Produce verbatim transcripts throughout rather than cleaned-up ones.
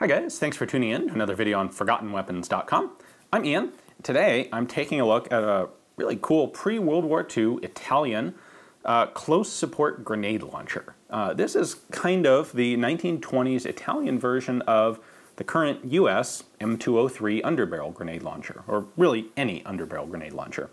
Hi guys, thanks for tuning in to another video on Forgotten Weapons dot com. I'm Ian. Today I'm taking a look at a really cool pre-World War Two Italian uh, close support grenade launcher. Uh, this is kind of the nineteen twenties Italian version of the current U S M two oh three underbarrel grenade launcher, or really any underbarrel grenade launcher.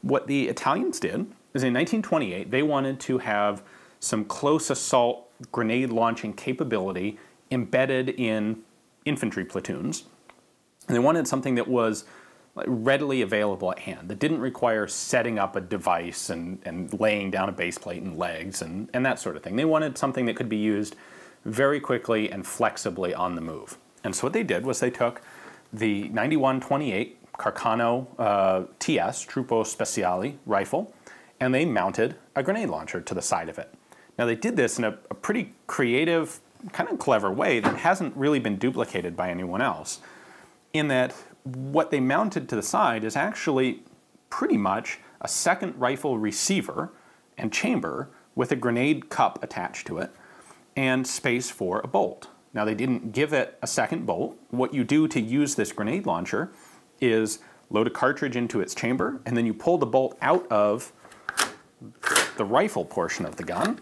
What the Italians did is in nineteen twenty-eight they wanted to have some close assault grenade launching capability embedded in infantry platoons. And they wanted something that was readily available at hand, that didn't require setting up a device and, and laying down a base plate and legs and, and that sort of thing. They wanted something that could be used very quickly and flexibly on the move. And so what they did was they took the ninety-one twenty-eight Carcano uh, T S, Truppo Speciali rifle, and they mounted a grenade launcher to the side of it. Now they did this in a, a pretty creative, kind of clever way that hasn't really been duplicated by anyone else, in that what they mounted to the side is actually pretty much a second rifle receiver and chamber with a grenade cup attached to it and space for a bolt. Now they didn't give it a second bolt. What you do to use this grenade launcher is load a cartridge into its chamber and then you pull the bolt out of the rifle portion of the gun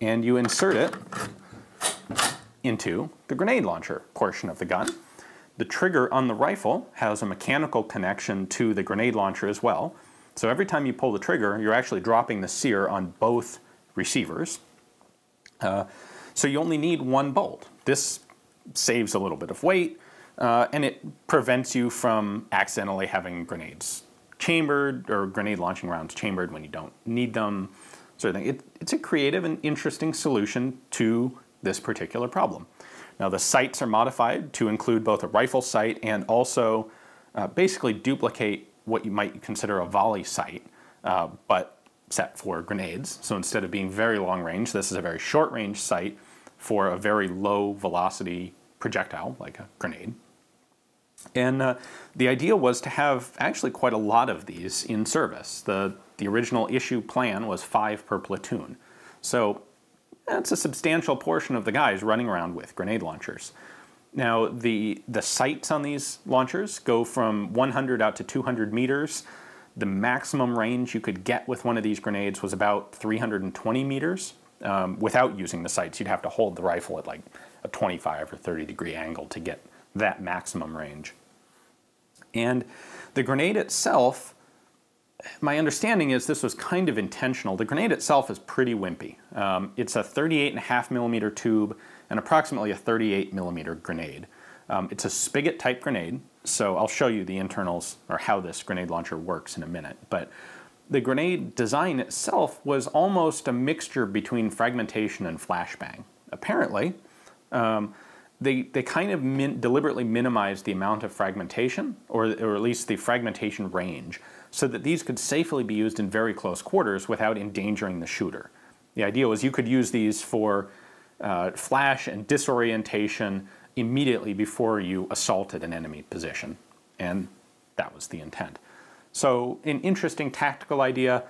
and you insert it into the grenade launcher portion of the gun. The trigger on the rifle has a mechanical connection to the grenade launcher as well. So every time you pull the trigger, you're actually dropping the sear on both receivers. Uh, so you only need one bolt. This saves a little bit of weight, uh, and it prevents you from accidentally having grenades chambered or grenade launching rounds chambered when you don't need them, sort of thing. It, it's a creative and interesting solution to this particular problem. Now the sights are modified to include both a rifle sight and also uh, basically duplicate what you might consider a volley sight, uh, but set for grenades. So instead of being very long range, this is a very short range sight for a very low velocity projectile, like a grenade. And uh, the idea was to have actually quite a lot of these in service. The, the original issue plan was five per platoon. So that's a substantial portion of the guys running around with grenade launchers. Now, the, the sights on these launchers go from one hundred out to two hundred meters. The maximum range you could get with one of these grenades was about three hundred twenty meters. Um, without using the sights, you'd have to hold the rifle at like a twenty-five or thirty degree angle to get that maximum range. And the grenade itself, my understanding is this was kind of intentional. The grenade itself is pretty wimpy. Um, it's a thirty-eight and a half millimeter tube and approximately a thirty-eight millimeter grenade. Um, it's a spigot type grenade, so I'll show you the internals or how this grenade launcher works in a minute. But the grenade design itself was almost a mixture between fragmentation and flashbang. Apparently, um, they, they kind of min- deliberately minimized the amount of fragmentation, or, or at least the fragmentation range, so that these could safely be used in very close quarters without endangering the shooter. The idea was you could use these for uh, flash and disorientation immediately before you assaulted an enemy position, and that was the intent. So an interesting tactical idea.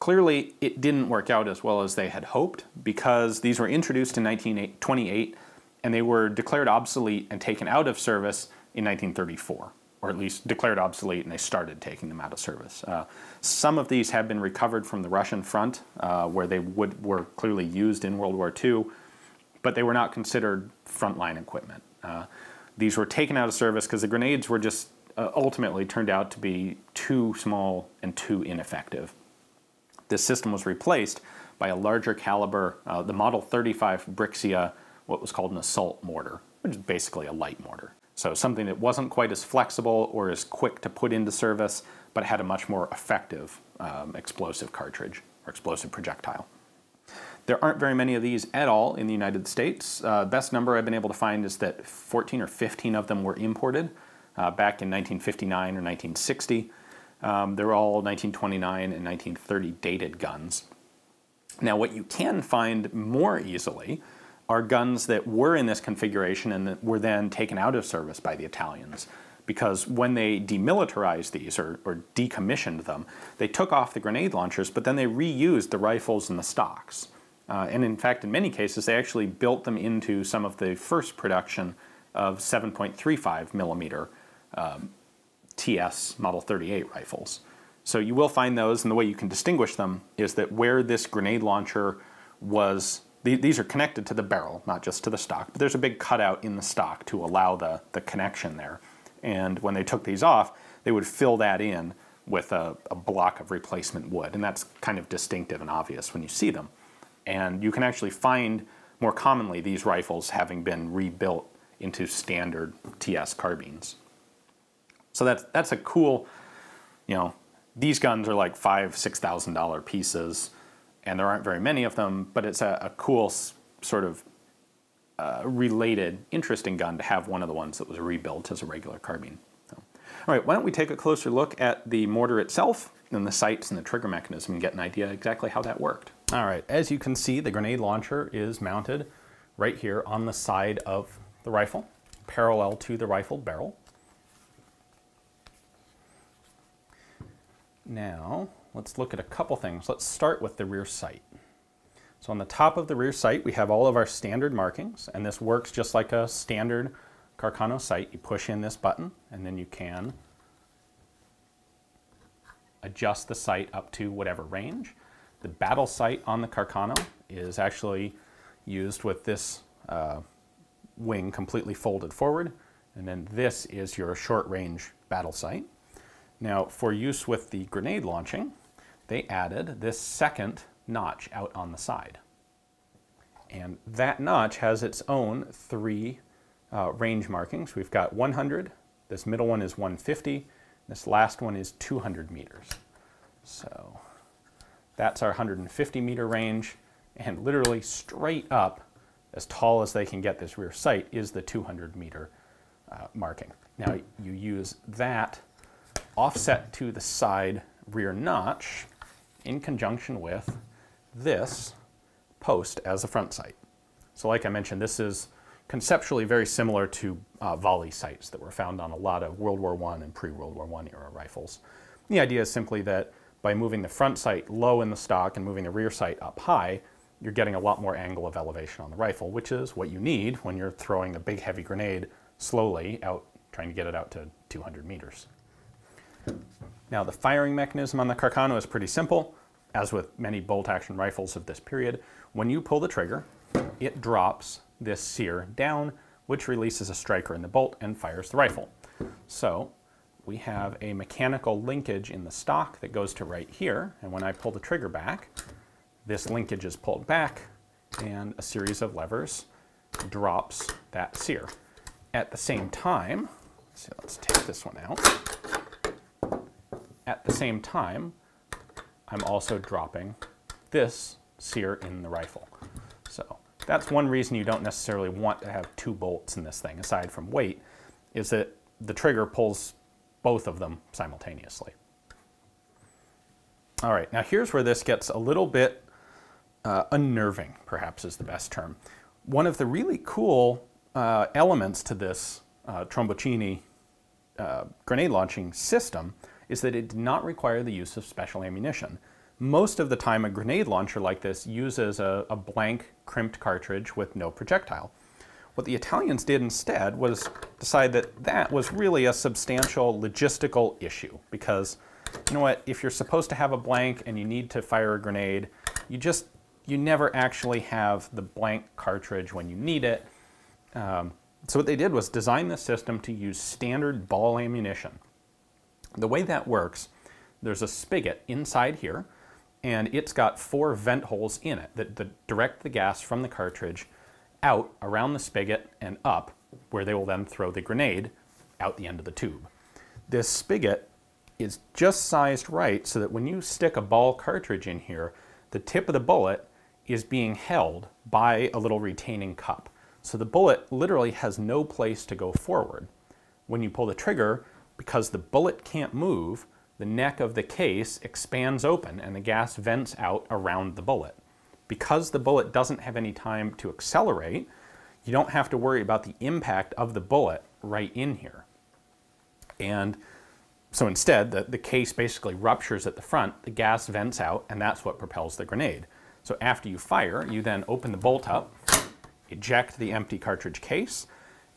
Clearly it didn't work out as well as they had hoped, because these were introduced in nineteen twenty-eight and they were declared obsolete and taken out of service in nineteen thirty-four. Or at least declared obsolete, and they started taking them out of service. Uh, some of these have been recovered from the Russian front, uh, where they would, were clearly used in World War Two, but they were not considered frontline equipment. Uh, these were taken out of service because the grenades were just uh, ultimately turned out to be too small and too ineffective. This system was replaced by a larger caliber, uh, the Model thirty-five Brixia, what was called an assault mortar, which is basically a light mortar. So something that wasn't quite as flexible or as quick to put into service, but had a much more effective um, explosive cartridge or explosive projectile. There aren't very many of these at all in the United States. Uh, best number I've been able to find is that fourteen or fifteen of them were imported uh, back in nineteen fifty-nine or nineteen sixty. Um, they're all nineteen twenty-nine and nineteen thirty dated guns. Now what you can find more easily are guns that were in this configuration and that were then taken out of service by the Italians. Because when they demilitarized these, or, or decommissioned them, they took off the grenade launchers, but then they reused the rifles and the stocks. Uh, and in fact, in many cases, they actually built them into some of the first production of seven point three five millimeter um, T S Model thirty-eight rifles. So you will find those, and the way you can distinguish them is that where this grenade launcher was, th these are connected to the barrel, not just to the stock, but there's a big cutout in the stock to allow the, the connection there. And when they took these off, they would fill that in with a, a block of replacement wood, and that's kind of distinctive and obvious when you see them. And you can actually find more commonly these rifles having been rebuilt into standard T S carbines. So that's, that's a cool, you know, these guns are like five, six thousand dollar pieces, and there aren't very many of them, but it's a, a cool sort of uh, related, interesting gun to have one of the ones that was rebuilt as a regular carbine. So, all right, why don't we take a closer look at the mortar itself and the sights and the trigger mechanism and get an idea exactly how that worked. All right, as you can see, the grenade launcher is mounted right here on the side of the rifle, parallel to the rifle barrel. Now, let's look at a couple things. Let's start with the rear sight. So on the top of the rear sight, we have all of our standard markings, and this works just like a standard Carcano sight. You push in this button, and then you can adjust the sight up to whatever range. The battle sight on the Carcano is actually used with this uh, wing completely folded forward, and then this is your short-range battle sight. Now, for use with the grenade launching, they added this second notch out on the side. And that notch has its own three uh, range markings. We've got one hundred, this middle one is one fifty, this last one is two hundred meters. So that's our one hundred fifty meter range, and literally straight up, as tall as they can get this rear sight, is the two hundred meter uh, marking. Now, you use that offset to the side rear notch in conjunction with this post as a front sight. So like I mentioned, this is conceptually very similar to uh, volley sights that were found on a lot of World War One and pre-World War One era rifles. The idea is simply that by moving the front sight low in the stock and moving the rear sight up high, you're getting a lot more angle of elevation on the rifle, which is what you need when you're throwing a big heavy grenade slowly out, trying to get it out to two hundred meters. Now, the firing mechanism on the Carcano is pretty simple, as with many bolt-action rifles of this period. When you pull the trigger, it drops this sear down, which releases a striker in the bolt and fires the rifle. So we have a mechanical linkage in the stock that goes to right here, and when I pull the trigger back, this linkage is pulled back, and a series of levers drops that sear. At the same time, so let's take this one out. At the same time, I'm also dropping this sear in the rifle. So that's one reason you don't necessarily want to have two bolts in this thing, aside from weight, is that the trigger pulls both of them simultaneously. All right, now here's where this gets a little bit uh, unnerving, perhaps is the best term. One of the really cool uh, elements to this uh, Tromboncino uh, grenade launching system is that it did not require the use of special ammunition. Most of the time, a grenade launcher like this uses a, a blank, crimped cartridge with no projectile. What the Italians did instead was decide that that was really a substantial logistical issue, because, you know what, if you're supposed to have a blank and you need to fire a grenade, you just, you never actually have the blank cartridge when you need it. Um, so what they did was design the system to use standard ball ammunition. The way that works, there's a spigot inside here, and it's got four vent holes in it that, that direct the gas from the cartridge out around the spigot and up, where they will then throw the grenade out the end of the tube. This spigot is just sized right so that when you stick a ball cartridge in here, the tip of the bullet is being held by a little retaining cup. So the bullet literally has no place to go forward. When you pull the trigger, because the bullet can't move, the neck of the case expands open and the gas vents out around the bullet. Because the bullet doesn't have any time to accelerate, you don't have to worry about the impact of the bullet right in here. And so instead, the, the case basically ruptures at the front, the gas vents out, and that's what propels the grenade. So after you fire, you then open the bolt up, eject the empty cartridge case,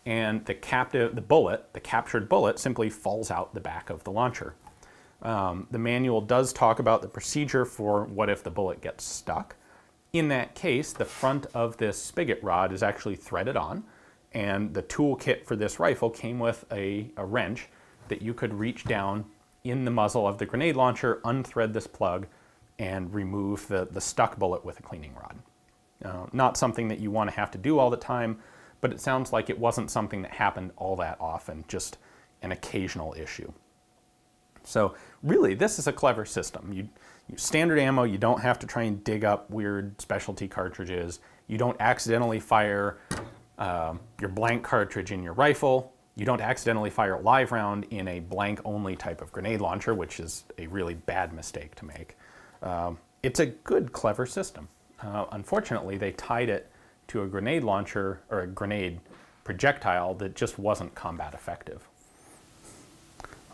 and the captive, the bullet, the captured bullet simply falls out the back of the launcher. Um, the manual does talk about the procedure for what if the bullet gets stuck. In that case, the front of this spigot rod is actually threaded on, and the toolkit for this rifle came with a, a wrench that you could reach down in the muzzle of the grenade launcher, unthread this plug, and remove the, the stuck bullet with a cleaning rod. Uh, not something that you want to have to do all the time, but it sounds like it wasn't something that happened all that often, just an occasional issue. So really, this is a clever system. You, you standard ammo, you don't have to try and dig up weird specialty cartridges. You don't accidentally fire um, your blank cartridge in your rifle. You don't accidentally fire a live round in a blank only type of grenade launcher, which is a really bad mistake to make. Um, it's a good, clever system. Uh, unfortunately, they tied it to a grenade launcher or a grenade projectile that just wasn't combat effective.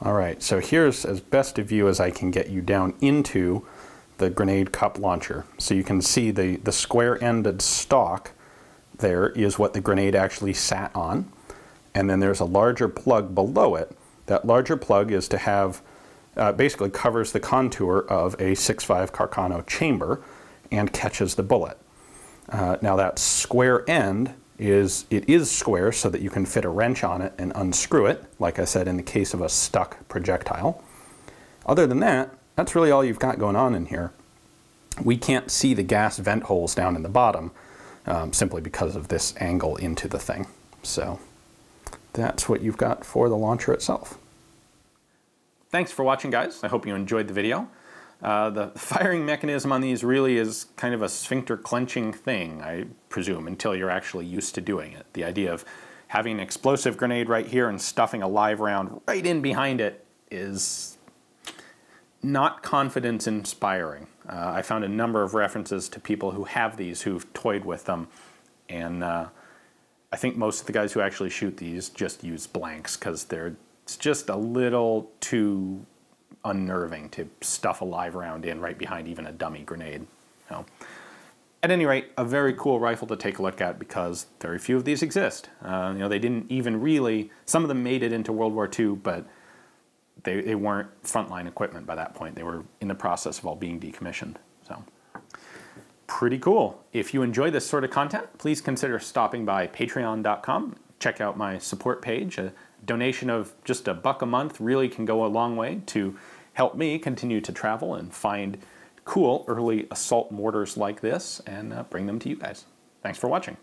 All right, so here's as best a view as I can get you down into the grenade cup launcher. So you can see the, the square-ended stalk there is what the grenade actually sat on. And then there's a larger plug below it. That larger plug is to have, uh, basically covers the contour of a six five Carcano chamber and catches the bullet. Uh, now that square end is, it is square so that you can fit a wrench on it and unscrew it, like I said in the case of a stuck projectile. Other than that, that's really all you've got going on in here. We can't see the gas vent holes down in the bottom, um, simply because of this angle into the thing. So that's what you've got for the launcher itself. Thanks for watching, guys. I hope you enjoyed the video. Uh, the firing mechanism on these really is kind of a sphincter clenching thing, I presume, until you're actually used to doing it. The idea of having an explosive grenade right here and stuffing a live round right in behind it is not confidence inspiring. Uh, I found a number of references to people who have these, who've toyed with them, and uh, I think most of the guys who actually shoot these just use blanks because they're it's just a little too unnerving to stuff a live round in right behind even a dummy grenade. No. At any rate, a very cool rifle to take a look at because very few of these exist. Uh, you know, they didn't even really, some of them made it into World War Two, but they, they weren't frontline equipment by that point. They were in the process of all being decommissioned. So, pretty cool. If you enjoy this sort of content, please consider stopping by patreon dot com. Check out my support page. A donation of just a buck a month really can go a long way to help me continue to travel and find cool early assault mortars like this and uh, bring them to you guys. Thanks for watching.